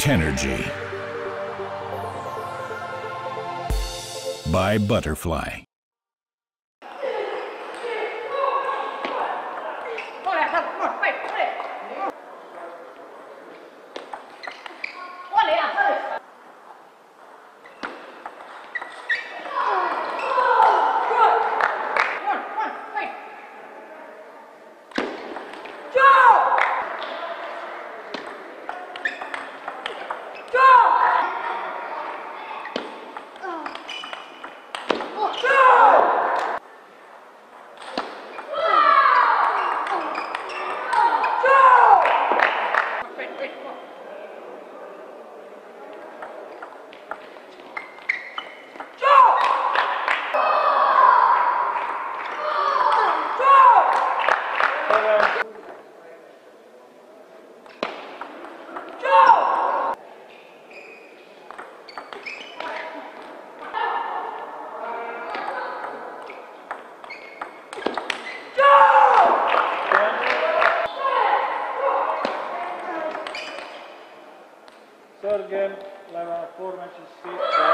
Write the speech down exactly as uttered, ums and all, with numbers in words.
Tenergy by Butterfly. third game, like four matches.